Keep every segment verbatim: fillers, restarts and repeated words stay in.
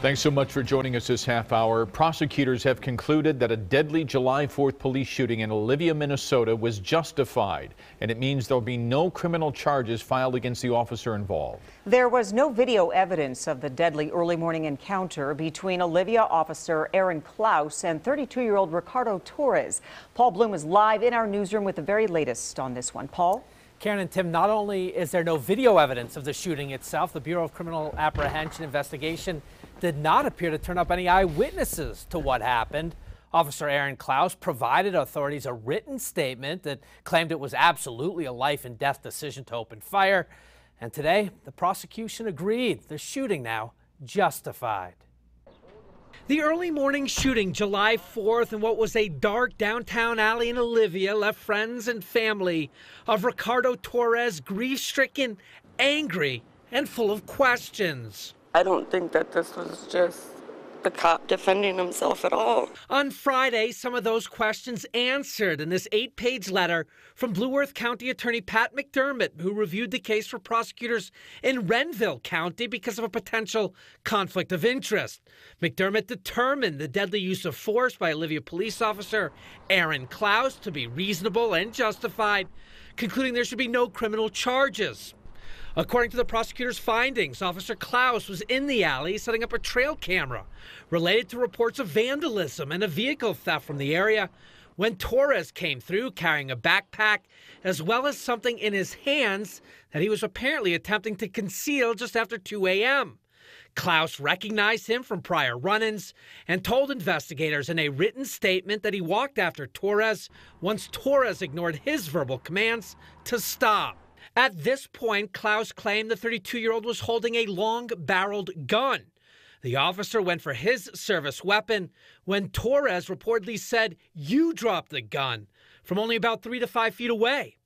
Thanks so much for joining us this half hour. Prosecutors have concluded that a deadly July fourth police shooting in Olivia, Minnesota was justified, and it means there'll be no criminal charges filed against the officer involved. There was no video evidence of the deadly early morning encounter between Olivia officer Aaron Clouse and thirty-two-year-old Ricardo Torres. Paul Bloom is live in our newsroom with the very latest on this one. Paul? Karen and Tim, not only is there no video evidence of the shooting itself, the Bureau of Criminal Apprehension Investigation did not appear to turn up any eyewitnesses to what happened. Officer Aaron Clouse provided authorities a written statement that claimed it was absolutely a life and death decision to open fire. And today, the prosecution agreed. The shooting now justified. The early morning shooting July fourth in what was a dark downtown alley in Olivia left friends and family of Ricardo Torres grief-stricken, angry, and full of questions. I don't think that this was just the cop defending himself at all. On Friday, some of those questions answered in this eight-page letter from Blue Earth County Attorney Pat McDermott, who reviewed the case for prosecutors in Renville County because of a potential conflict of interest. McDermott determined the deadly use of force by Olivia police officer Aaron Clouse to be reasonable and justified, concluding there should be no criminal charges. According to the prosecutor's findings, Officer Clouse was in the alley setting up a trail camera related to reports of vandalism and a vehicle theft from the area when Torres came through carrying a backpack as well as something in his hands that he was apparently attempting to conceal just after two A M Clouse recognized him from prior run-ins and told investigators in a written statement that he walked after Torres once Torres ignored his verbal commands to stop. At this point, Clouse claimed the thirty-two-year-old was holding a long-barreled gun. The officer went for his service weapon when Torres reportedly said, "You dropped the gun," from only about three to five feet away.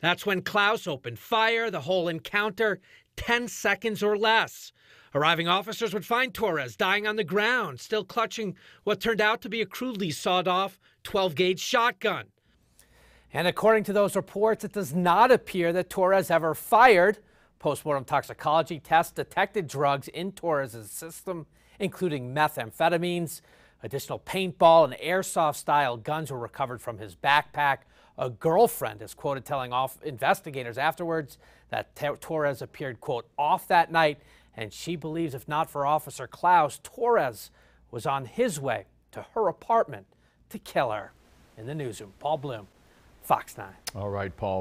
That's when Clouse opened fire, the whole encounter, ten seconds or less. Arriving officers would find Torres dying on the ground, still clutching what turned out to be a crudely sawed-off twelve-gauge shotgun. And according to those reports, it does not appear that Torres ever fired. Postmortem toxicology tests detected drugs in Torres' system, including methamphetamines. Additional paintball and airsoft-style guns were recovered from his backpack. A girlfriend is quoted telling off investigators afterwards that Torres appeared, quote, off that night, and she believes if not for Officer Clouse, Torres was on his way to her apartment to kill her. In the newsroom, Paul Bloom, Fox nine. All right, Paul.